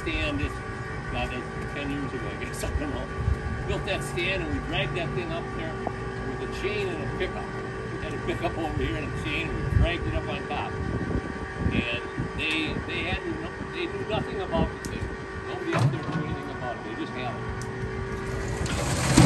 stand about 10 years ago, I guess, I don't know. Built that stand and we dragged that thing up there with a chain and a pickup. We had a pickup over here and a chain, and we dragged it up on top. And they knew nothing about the thing. Nobody up there knew anything about it. They just had it.